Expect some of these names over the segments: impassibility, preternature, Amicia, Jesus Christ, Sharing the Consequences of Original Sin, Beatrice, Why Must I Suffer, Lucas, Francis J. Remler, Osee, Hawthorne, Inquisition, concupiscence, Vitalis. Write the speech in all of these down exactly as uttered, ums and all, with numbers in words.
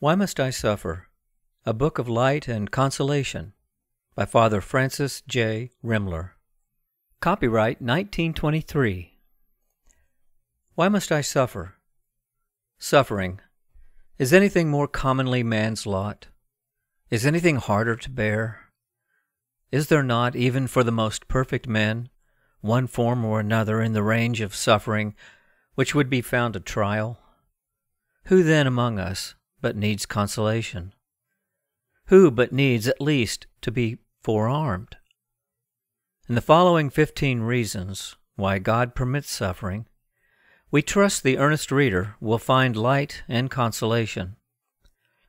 Why Must I Suffer? A Book of Light and Consolation by Father Francis J. Remler. Copyright nineteen twenty-three. Why must I suffer? Suffering. Is anything more commonly man's lot? Is anything harder to bear? Is there not, even for the most perfect men, one form or another in the range of suffering which would be found a trial? Who then among us but needs consolation? Who but needs at least to be forearmed? In the following fifteen reasons why God permits suffering, we trust the earnest reader will find light and consolation,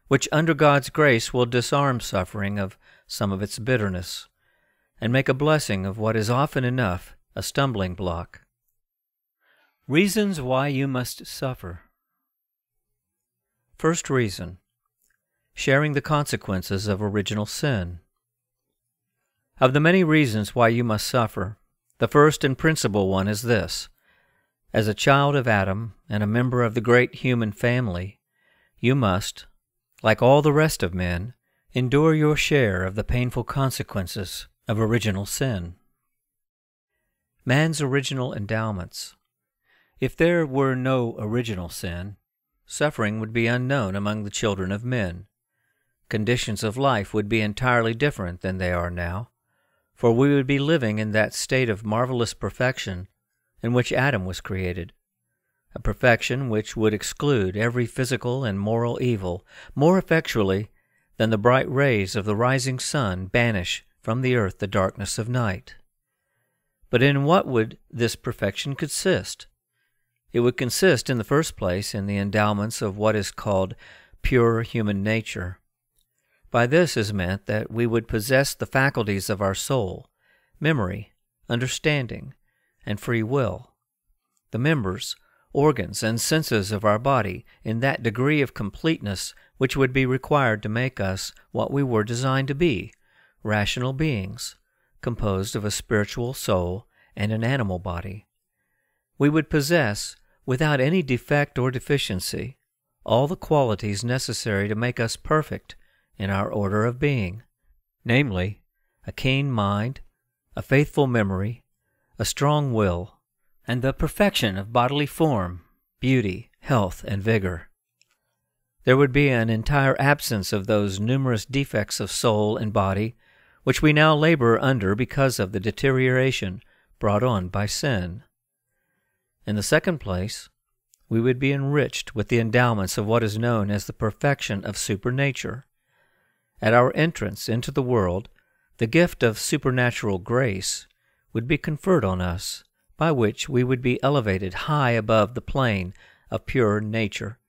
which under God's grace will disarm suffering of some of its bitterness, and make a blessing of what is often enough a stumbling block. Reasons why you must suffer. First reason, sharing the consequences of original sin. Of the many reasons why you must suffer, the first and principal one is this: as a child of Adam and a member of the great human family, you must, like all the rest of men, endure your share of the painful consequences of original sin. Man's original endowments. If there were no original sin, suffering would be unknown among the children of men. Conditions of life would be entirely different than they are now, for we would be living in that state of marvelous perfection in which Adam was created, a perfection which would exclude every physical and moral evil more effectually than the bright rays of the rising sun banish from the earth the darkness of night. But in what would this perfection consist? It would consist in the first place in the endowments of what is called pure human nature. By this is meant that we would possess the faculties of our soul, memory, understanding, and free will, the members, organs, and senses of our body in that degree of completeness which would be required to make us what we were designed to be, rational beings, composed of a spiritual soul and an animal body. We would possess, without any defect or deficiency, all the qualities necessary to make us perfect in our order of being, namely, a keen mind, a faithful memory, a strong will, and the perfection of bodily form, beauty, health, and vigor. There would be an entire absence of those numerous defects of soul and body which we now labor under because of the deterioration brought on by sin. In the second place, we would be enriched with the endowments of what is known as the perfection of supernature. At our entrance into the world, the gift of supernatural grace would be conferred on us, by which we would be elevated high above the plane of pure nature,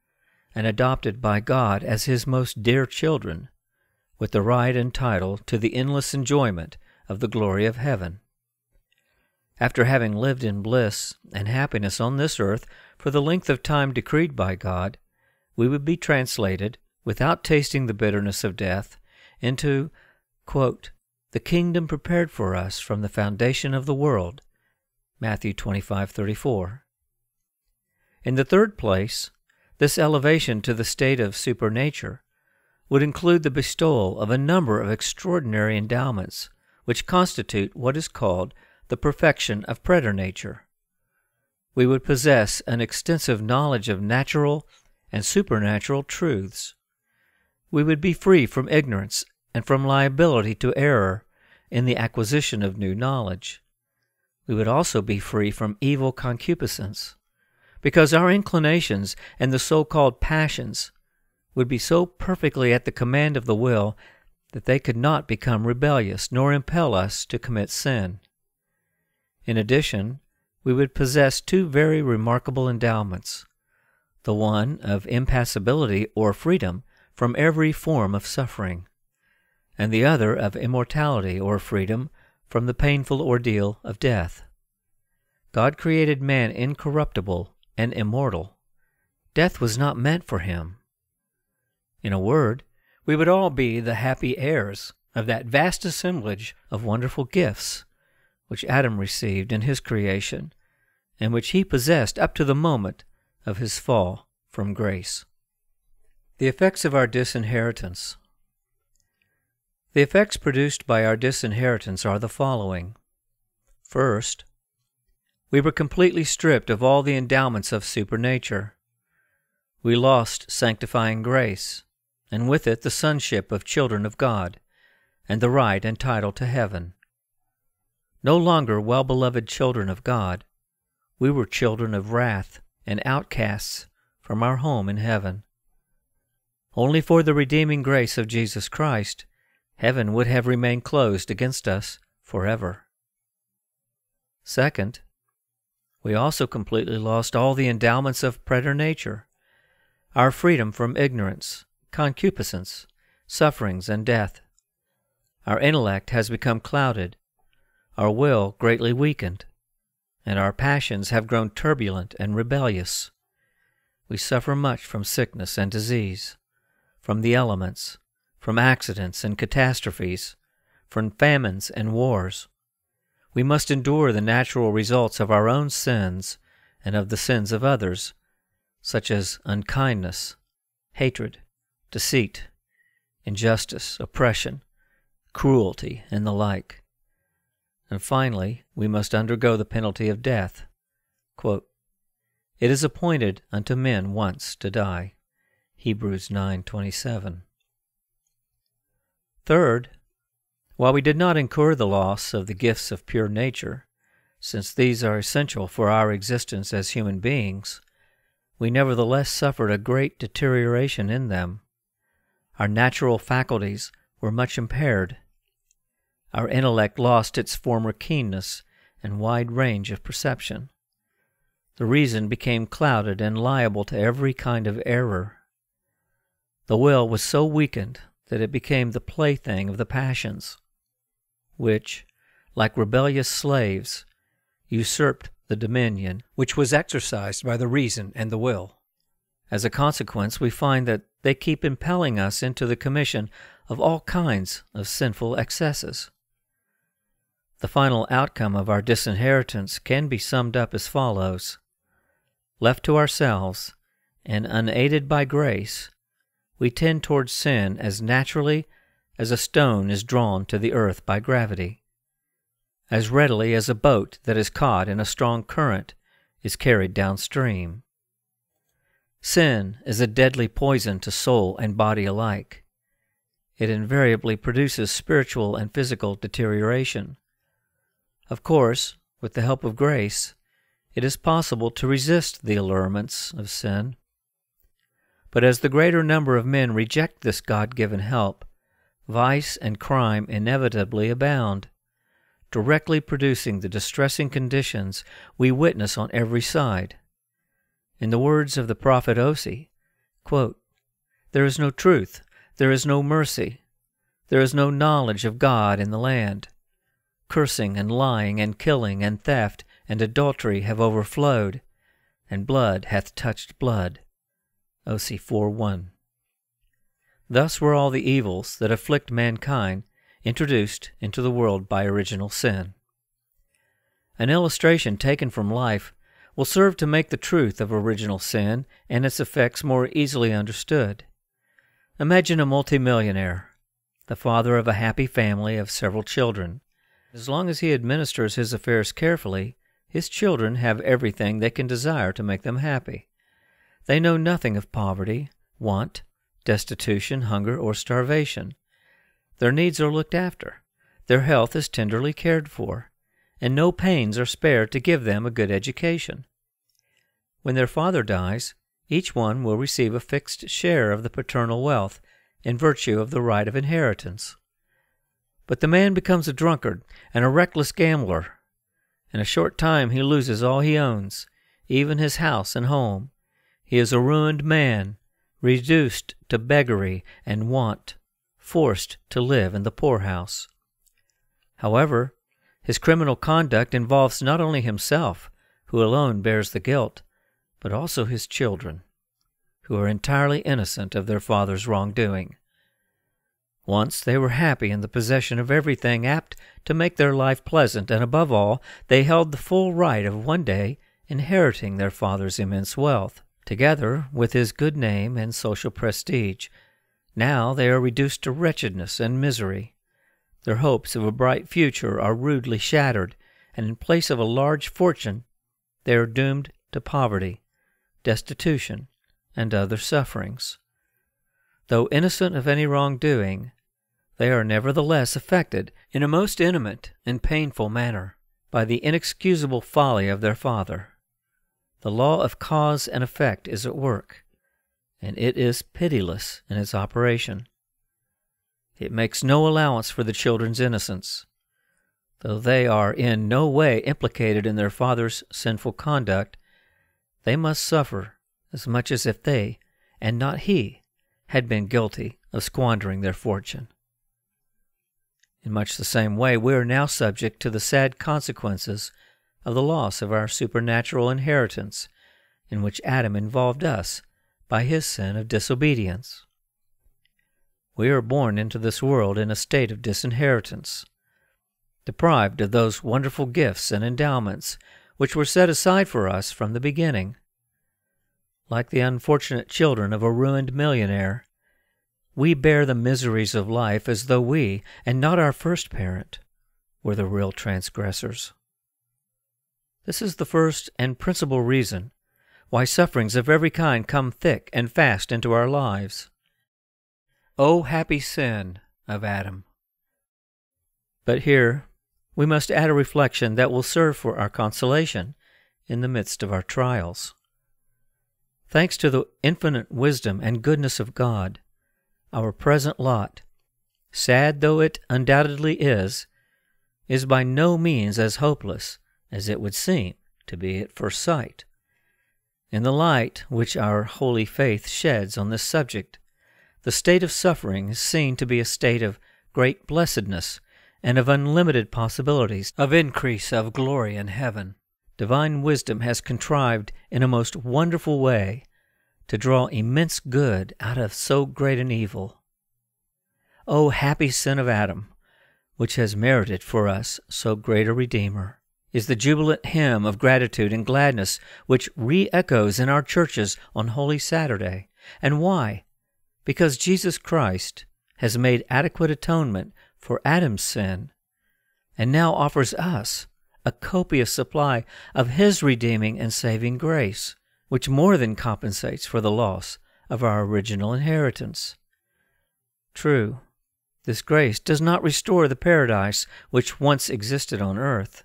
and adopted by God as His most dear children, with the right and title to the endless enjoyment of the glory of heaven. After having lived in bliss and happiness on this earth for the length of time decreed by God, we would be translated, without tasting the bitterness of death, into, quote, "the kingdom prepared for us from the foundation of the world," Matthew twenty-five thirty-four. In the third place, this elevation to the state of supernature would include the bestowal of a number of extraordinary endowments which constitute what is called the perfection of preternature. We would possess an extensive knowledge of natural and supernatural truths. We would be free from ignorance and from liability to error in the acquisition of new knowledge. We would also be free from evil concupiscence, because our inclinations and the so-called passions would be so perfectly at the command of the will that they could not become rebellious nor impel us to commit sin. In addition, we would possess two very remarkable endowments, the one of impassibility or freedom from every form of suffering, and the other of immortality or freedom from the painful ordeal of death. God created man incorruptible and immortal. Death was not meant for him. In a word, we would all be the happy heirs of that vast assemblage of wonderful gifts which Adam received in his creation, and which he possessed up to the moment of his fall from grace. The effects of our disinheritance. The effects produced by our disinheritance are the following. First, we were completely stripped of all the endowments of supernature. We lost sanctifying grace, and with it the sonship of children of God, and the right and title to heaven. No longer well-beloved children of God, we were children of wrath and outcasts from our home in heaven. Only for the redeeming grace of Jesus Christ, heaven would have remained closed against us forever. Second, we also completely lost all the endowments of preternature, our freedom from ignorance, concupiscence, sufferings, and death. Our intellect has become clouded, our will greatly weakened, and our passions have grown turbulent and rebellious. We suffer much from sickness and disease, from the elements, from accidents and catastrophes, from famines and wars. We must endure the natural results of our own sins and of the sins of others, such as unkindness, hatred, deceit, injustice, oppression, cruelty, and the like. And finally, we must undergo the penalty of death. Quote, "It is appointed unto men once to die." Hebrews nine twenty-seven. Third, while we did not incur the loss of the gifts of pure nature, since these are essential for our existence as human beings, we nevertheless suffered a great deterioration in them. Our natural faculties were much impaired. Our intellect lost its former keenness and wide range of perception. The reason became clouded and liable to every kind of error. The will was so weakened that it became the plaything of the passions, which, like rebellious slaves, usurped the dominion which was exercised by the reason and the will. As a consequence, we find that they keep impelling us into the commission of all kinds of sinful excesses. The final outcome of our disinheritance can be summed up as follows. Left to ourselves, and unaided by grace, we tend towards sin as naturally as a stone is drawn to the earth by gravity, as readily as a boat that is caught in a strong current is carried downstream. Sin is a deadly poison to soul and body alike. It invariably produces spiritual and physical deterioration. Of course, with the help of grace, it is possible to resist the allurements of sin. But as the greater number of men reject this God-given help, vice and crime inevitably abound, directly producing the distressing conditions we witness on every side. In the words of the prophet Osee, quote, "There is no truth, there is no mercy, there is no knowledge of God in the land. Cursing and lying and killing and theft and adultery have overflowed, and blood hath touched blood." Osee four one. Thus were all the evils that afflict mankind introduced into the world by original sin. An illustration taken from life will serve to make the truth of original sin and its effects more easily understood. Imagine a multimillionaire, the father of a happy family of several children. As long as he administers his affairs carefully, his children have everything they can desire to make them happy. They know nothing of poverty, want, destitution, hunger, or starvation. Their needs are looked after, their health is tenderly cared for, and no pains are spared to give them a good education. When their father dies, each one will receive a fixed share of the paternal wealth in virtue of the right of inheritance. But the man becomes a drunkard and a reckless gambler. In a short time he loses all he owns, even his house and home. He is a ruined man, reduced to beggary and want, forced to live in the poorhouse. However, his criminal conduct involves not only himself, who alone bears the guilt, but also his children, who are entirely innocent of their father's wrongdoing. Once they were happy in the possession of everything apt to make their life pleasant, and above all, they held the full right of one day inheriting their father's immense wealth. together with his good name and social prestige. Now they are reduced to wretchedness and misery. Their hopes of a bright future are rudely shattered, and in place of a large fortune they are doomed to poverty, destitution, and other sufferings. Though innocent of any wrongdoing, they are nevertheless affected in a most intimate and painful manner by the inexcusable folly of their father. The law of cause and effect is at work, and it is pitiless in its operation. It makes no allowance for the children's innocence. Though they are in no way implicated in their father's sinful conduct, they must suffer as much as if they, and not he, had been guilty of squandering their fortune. In much the same way, we are now subject to the sad consequences of the loss of our supernatural inheritance, in which Adam involved us by his sin of disobedience. We are born into this world in a state of disinheritance, deprived of those wonderful gifts and endowments which were set aside for us from the beginning. Like the unfortunate children of a ruined millionaire, we bear the miseries of life as though we, and not our first parent, were the real transgressors. This is the first and principal reason why sufferings of every kind come thick and fast into our lives. O happy sin of Adam! But here we must add a reflection that will serve for our consolation in the midst of our trials. Thanks to the infinite wisdom and goodness of God, our present lot, sad though it undoubtedly is, is by no means as hopeless as it would seem to be at first sight. In the light which our holy faith sheds on this subject, the state of suffering is seen to be a state of great blessedness and of unlimited possibilities of increase of glory in heaven. Divine wisdom has contrived in a most wonderful way to draw immense good out of so great an evil. O happy sin of Adam, which has merited for us so great a Redeemer, is the jubilant hymn of gratitude and gladness which re-echoes in our churches on Holy Saturday. And why? Because Jesus Christ has made adequate atonement for Adam's sin, and now offers us a copious supply of His redeeming and saving grace, which more than compensates for the loss of our original inheritance. True, this grace does not restore the paradise which once existed on earth,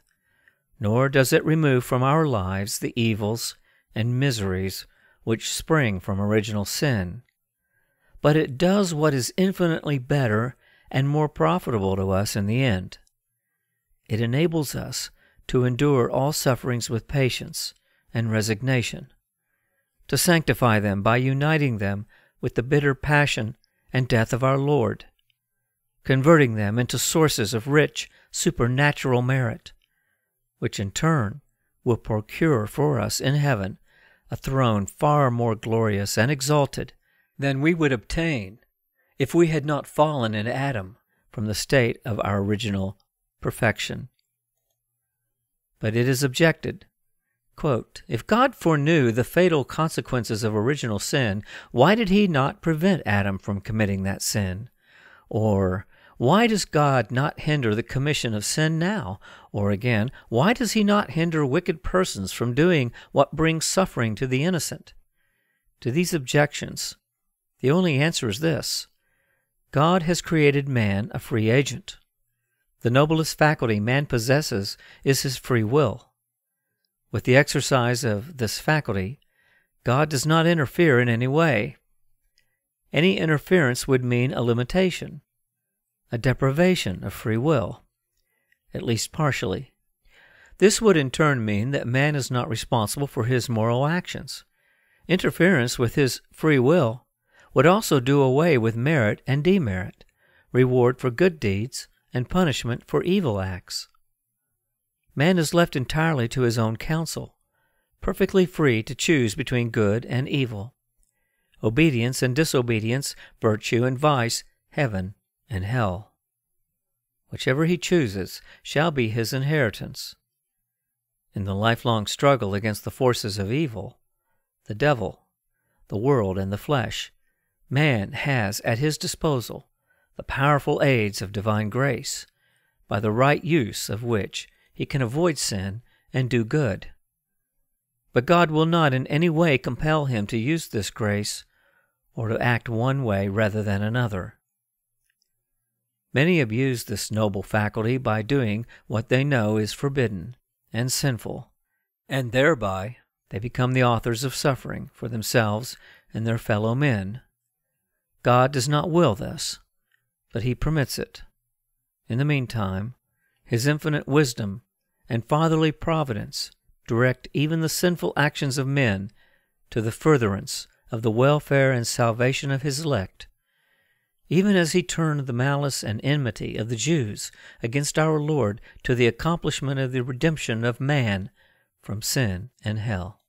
nor does it remove from our lives the evils and miseries which spring from original sin. But it does what is infinitely better and more profitable to us in the end. It enables us to endure all sufferings with patience and resignation, to sanctify them by uniting them with the bitter passion and death of our Lord, converting them into sources of rich supernatural merit, which in turn will procure for us in heaven a throne far more glorious and exalted than we would obtain if we had not fallen in Adam from the state of our original perfection. But it is objected, quote, "If God foreknew the fatal consequences of original sin, why did He not prevent Adam from committing that sin?" Or, "Why does God not hinder the commission of sin now?" Or again, "Why does He not hinder wicked persons from doing what brings suffering to the innocent?" To these objections, the only answer is this: God has created man a free agent. The noblest faculty man possesses is his free will. With the exercise of this faculty, God does not interfere in any way. Any interference would mean a limitation, a deprivation of free will, at least partially. This would in turn mean that man is not responsible for his moral actions. Interference with his free will would also do away with merit and demerit, reward for good deeds and punishment for evil acts. Man is left entirely to his own counsel, perfectly free to choose between good and evil, obedience and disobedience, virtue and vice, heaven and hell. Whichever he chooses shall be his inheritance. In the lifelong struggle against the forces of evil, the devil the world and the flesh, man has at his disposal the powerful aids of divine grace, by the right use of which he can avoid sin and do good. But God will not in any way compel him to use this grace or to act one way rather than another. Many abuse this noble faculty by doing what they know is forbidden and sinful, and thereby they become the authors of suffering for themselves and their fellow men. God does not will this, but he permits it. In the meantime, his infinite wisdom and fatherly providence direct even the sinful actions of men to the furtherance of the welfare and salvation of his elect, even as he turned the malice and enmity of the Jews against our Lord to the accomplishment of the redemption of man from sin and hell.